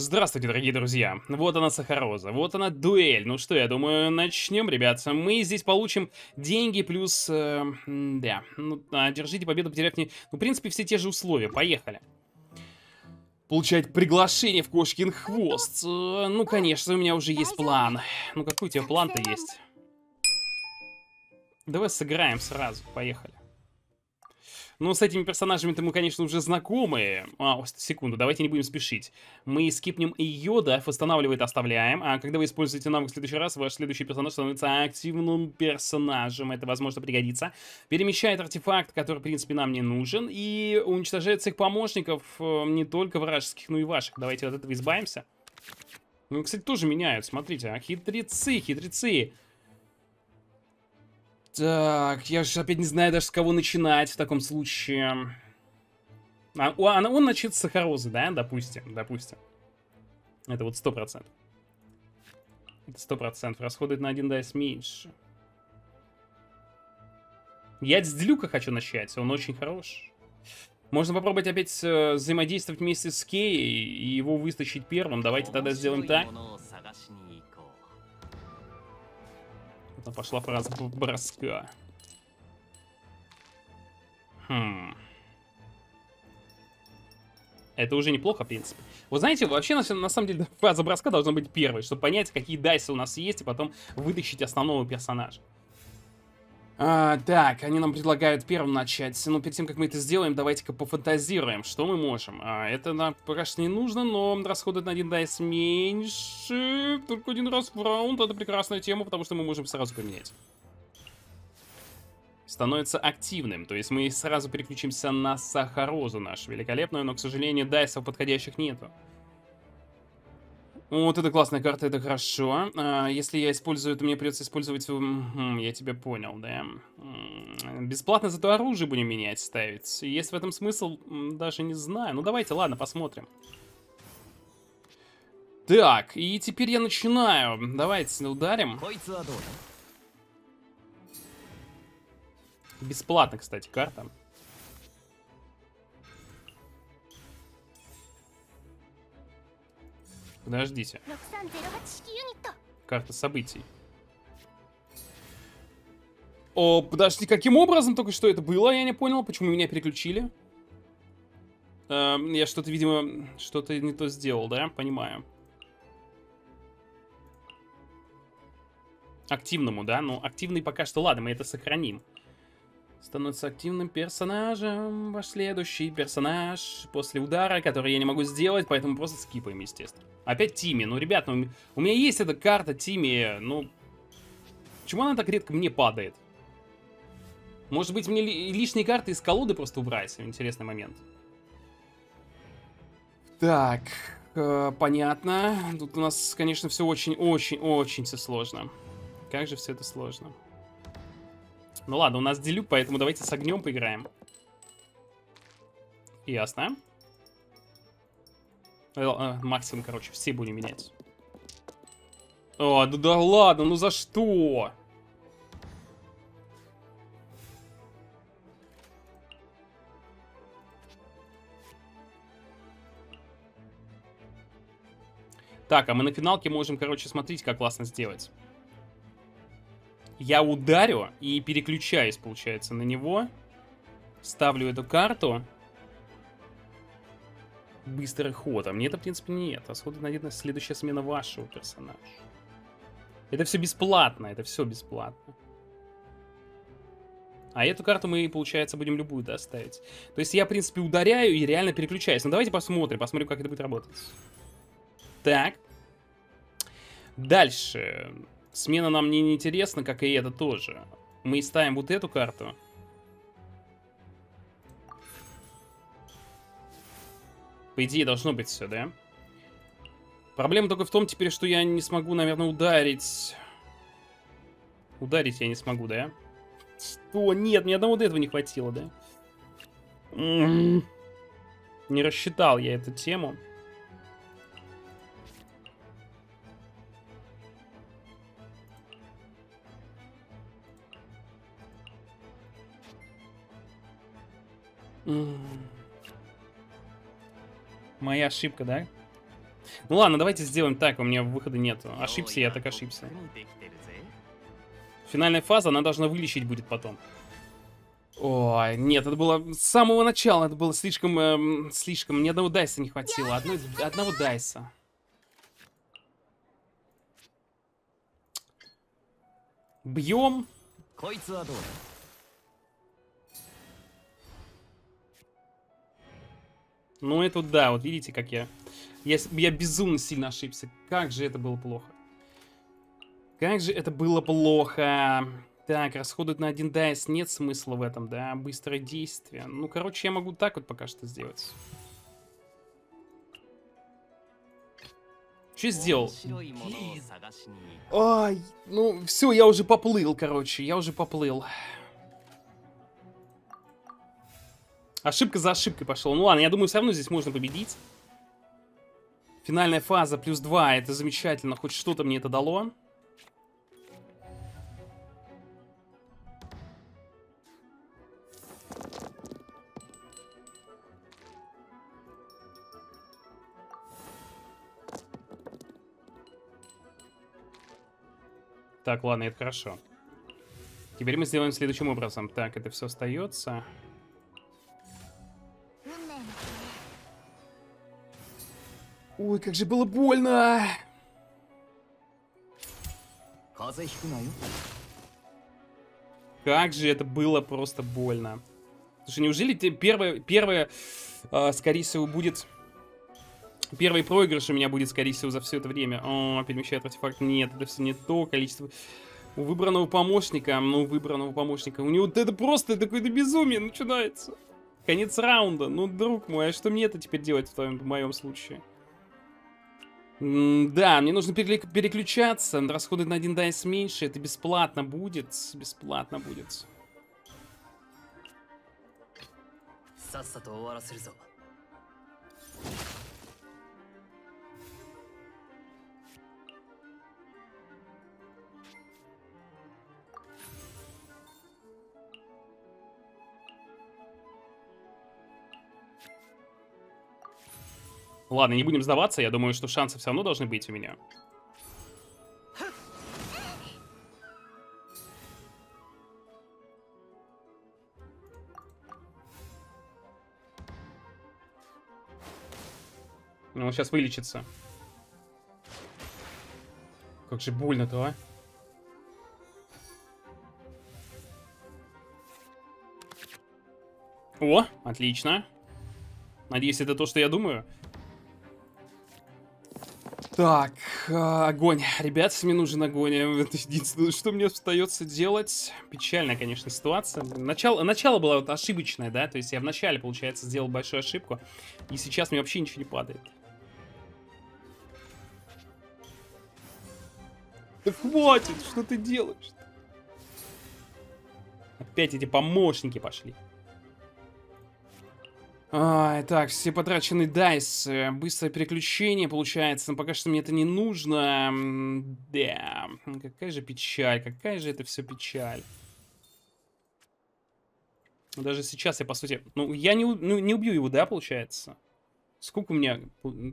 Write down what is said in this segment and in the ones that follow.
Здравствуйте, дорогие друзья. Вот она, Сахароза, вот она, дуэль. Ну что, я думаю, начнем, ребята. Мы здесь получим деньги плюс... да, ну, держите победу, потеряв не... Ну, в принципе, все те же условия. Поехали. Получать приглашение в Кошкин Хвост. Ну, конечно, у меня уже есть план. Ну, какой у тебя план-то есть? Давай сыграем сразу, поехали. Ну, с этими персонажами-то мы, конечно, уже знакомы. Секунду, давайте не будем спешить. Мы скипнем ее, да, восстанавливает, оставляем. А когда вы используете навык в следующий раз, ваш следующий персонаж становится активным персонажем. Это, возможно, пригодится. Перемещает артефакт, который, в принципе, нам не нужен. И уничтожает всех помощников, не только вражеских, но и ваших. Давайте от этого избавимся. Ну, кстати, тоже меняют, смотрите. Хитрецы, хитрецы. Так, я же опять не знаю даже, с кого начинать в таком случае. Он начнет с Сахарозы, да? Допустим. Это вот 100%. Это 100%. Расходует на один дайс меньше. Я с Делюка хочу начать, он очень хорош. Можно попробовать опять взаимодействовать вместе с Кей и его выстачить первым. Давайте тогда сделаем так. Пошла фраза броска. Это уже неплохо, в принципе. Вы знаете, вообще, на самом деле, фраза броска должна быть первой, чтобы понять, какие дайсы у нас есть, и потом вытащить основного персонажа. Так, они нам предлагают первым начать. Но перед тем, как мы это сделаем, давайте-ка пофантазируем, что мы можем. Это нам пока что не нужно, но расходует на один дайс меньше. Только один раз в раунд. Это прекрасная тема, потому что мы можем сразу поменять. Становится активным. То есть мы сразу переключимся на Сахарозу нашу великолепную, но, к сожалению, дайсов подходящих нету. Вот это классная карта, это хорошо. Если я использую, то мне придется использовать... Я тебя понял, да. Бесплатно зато оружие будем менять, ставить. Есть в этом смысл? Даже не знаю. Ну давайте, ладно, посмотрим. Так, и теперь я начинаю. Давайте ударим. Бесплатно, кстати, карта. Подождите. Карта событий. О, подожди, каким образом только что это было? Я не понял, почему меня переключили. Я что-то, видимо, что-то не то сделал, да? Понимаю. Активному, да? Ну, активный пока что. Ладно, мы это сохраним. Становится активным персонажем ваш следующий персонаж после удара, который я не могу сделать, поэтому просто скипаем, естественно. Опять Тимми. Ну, ребят, ну, у меня есть эта карта Тимми, ну... Почему она так редко мне падает? Может быть, мне лишние карты из колоды просто убрать? Интересный момент. Так, понятно. Тут у нас, конечно, все очень-очень-очень все сложно. Как же все это сложно. Ну ладно, у нас Делюк, поэтому давайте с огнем поиграем. Ясно. Максимум, короче, все будем менять. О, да ладно, ну за что? Так, а мы на финалке можем, короче, смотреть, как классно сделать. Я ударю и переключаюсь, получается, на него. Ставлю эту карту. Быстрый ход. А мне это, в принципе, нет. Расходы, наверное, следующая смена вашего персонажа. Это все бесплатно. Это все бесплатно. А эту карту мы, получается, будем любую, да, ставить. То есть я, в принципе, ударяю и реально переключаюсь. Ну, давайте посмотрим, как это будет работать. Так. Дальше... Смена нам не интересна, как и это тоже. Мы ставим вот эту карту. По идее, должно быть все, да? Проблема только в том теперь, что я не смогу, наверное, ударить. Ударить я не смогу, да? Что? Нет, мне одного до этого не хватило, да? Не рассчитал я эту тему. Моя ошибка, да? Ну ладно, давайте сделаем так, у меня выхода нет. Ошибся я, так ошибся. Финальная фаза, она должна вылечить будет потом. Ой, нет, это было с самого начала, это было слишком, слишком. Ни одного дайса не хватило, одного дайса. Бьем. Ну это да, вот видите, как я безумно сильно ошибся. Как же это было плохо. Как же это было плохо. Так, расходовать на один дайс нет смысла в этом, да? Быстрое действие. Ну, короче, я могу так вот пока что сделать. Что сделал? Ай, ну все, я уже поплыл, короче, я уже поплыл. Ошибка за ошибкой пошел. Ну ладно, я думаю, все равно здесь можно победить. Финальная фаза плюс 2, это замечательно, хоть что-то мне это дало. Так, ладно, это хорошо. Теперь мы сделаем следующим образом. Так, это все остается. Ой, как же было больно! Как же это было просто больно. Слушай, неужели первое скорее всего, будет... Первый проигрыш у меня будет, скорее всего, за все это время. О, перемещает артефакт. Нет, это все не то количество. У выбранного помощника. Ну, выбранного помощника. У него вот это просто такое-то безумие начинается. Конец раунда. Ну, друг мой, а что мне это теперь делать в моем случае? Да, мне нужно переключаться. Расходы на один дайс меньше. Это бесплатно будет. Бесплатно будет. Ладно, не будем сдаваться, я думаю, что шансы все равно должны быть у меня. Ну, он сейчас вылечится. Как же больно-то, а? О, отлично. Надеюсь, это то, что я думаю. Так, огонь. Ребят, мне нужен огонь. Это единственное, что мне остается делать. Печальная, конечно, ситуация. Начало было вот ошибочное, да? То есть я вначале, получается, сделал большую ошибку. И сейчас мне вообще ничего не падает. Да хватит, что ты делаешь? Опять эти помощники пошли. А, так, все потраченные дайс. Быстрое переключение получается. Но пока что мне это не нужно. Да, какая же печаль. Какая же это все печаль. Даже сейчас я, по сути... Ну, я не убью его, да, получается? Сколько у меня...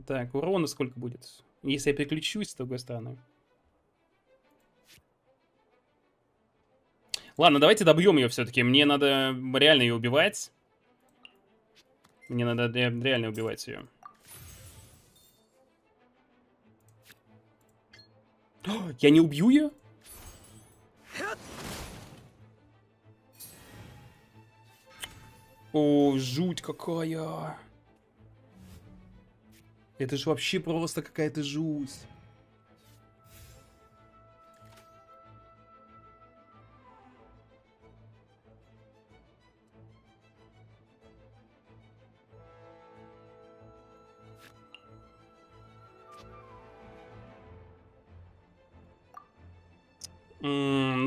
Так, урона сколько будет? Если я переключусь, с другой стороны. Ладно, давайте добьем ее все-таки. Мне надо реально ее убивать. Мне надо реально убивать ее. О, я не убью ее? О, жуть какая. Это же вообще просто какая-то жуть.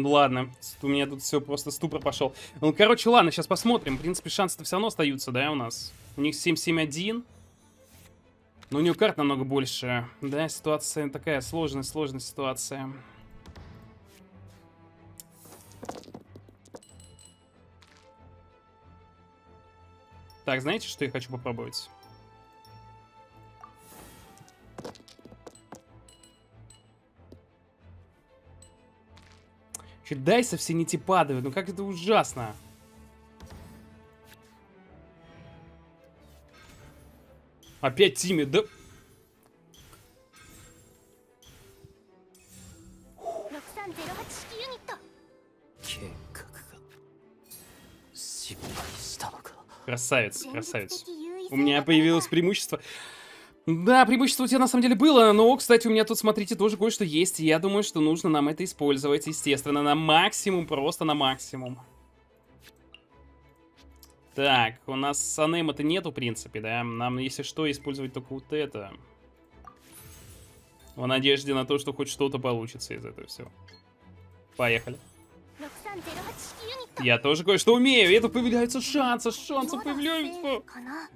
Ладно, у меня тут все просто ступор пошел. Ну, короче, ладно, сейчас посмотрим. В принципе, шансы-то все равно остаются, да, у нас. У них 7-7-1. Но у него карт намного больше. Да, ситуация такая сложная ситуация. Так, знаете, что я хочу попробовать? Чуть дайса все не те падают. Ну как это ужасно. Опять Тимми, да... Красавец, красавец. У меня появилось преимущество. Да, преимущество у тебя на самом деле было, но, кстати, у меня тут, смотрите, тоже кое-что есть. Я думаю, что нужно нам это использовать, естественно, на максимум, просто на максимум. Так, у нас анейма-то нету, в принципе, да? Нам, если что, использовать только вот это. В надежде на то, что хоть что-то получится из этого всего. Поехали. Я тоже кое-что умею, и это появляются шансы появляются.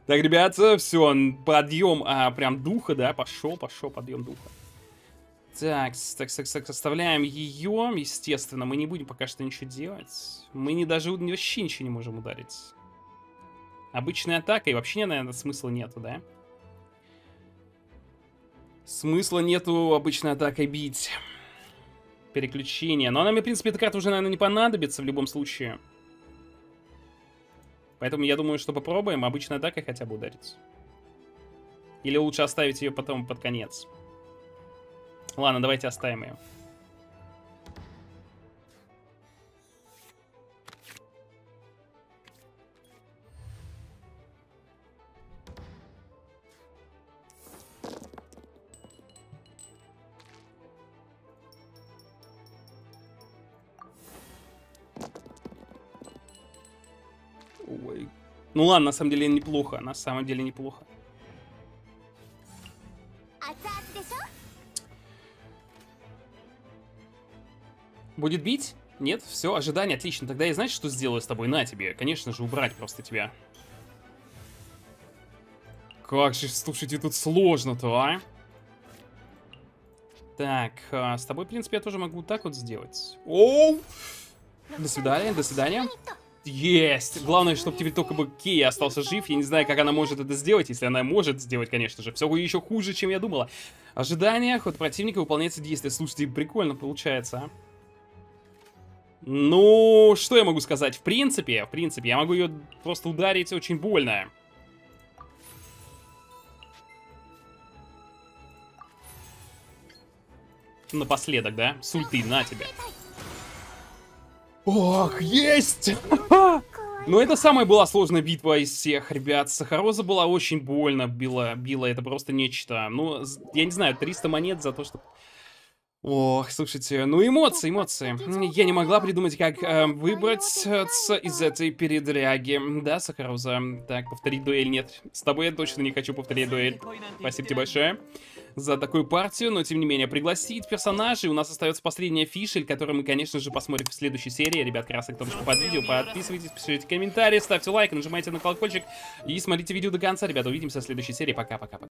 Так, ребята, все, подъем, прям духа, да, пошел подъем духа. Так, составляем ее, естественно, мы не будем пока что ничего делать. Мы не даже вообще ничего не можем ударить. Обычная атака, и вообще, наверное, смысла нету, да? Смысла нету обычной атакой бить. Переключение. Но она мне, в принципе, эта карта уже, наверное, не понадобится в любом случае. Поэтому я думаю, что попробуем обычной атакой хотя бы ударить. Или лучше оставить ее потом под конец. Ладно, давайте оставим ее. Ой. Ну ладно, на самом деле неплохо. На самом деле неплохо. Будет бить? Нет, все, ожидание, отлично. Тогда я, знаешь, что сделаю с тобой? На тебе. Конечно же, убрать просто тебя. Как же, слушайте, тут сложно-то, а? Так, с тобой, в принципе, я тоже могу так вот сделать. Оу! До свидания, до свидания. Есть! Главное, чтобы теперь только бы Кей остался жив. Я не знаю, как она может это сделать. Если она может сделать, конечно же. Все еще хуже, чем я думала. Ожидание, ход противника, выполняется действие. Слушайте, прикольно получается, а? Ну, что я могу сказать? В принципе, я могу ее просто ударить очень больно. Напоследок, да? С ульты на тебя. Ох, есть! Но это самая была сложная битва из всех, ребят. Сахароза была очень больно, била. Это просто нечто. Ну, я не знаю, 300 монет за то, что... Ох, слушайте, ну эмоции. Я не могла придумать, как выбраться из этой передряги. Да, Сахароза? Так, повторить дуэль нет. С тобой я точно не хочу повторить дуэль. Спасибо тебе большое за такую партию, но тем не менее, пригласить персонажей. У нас остается последняя фишель, которую мы, конечно же, посмотрим в следующей серии. Ребят, красок кнопочку под видео, подписывайтесь, пишите комментарии, ставьте лайк, нажимайте на колокольчик и смотрите видео до конца. Ребята, увидимся в следующей серии. Пока-пока.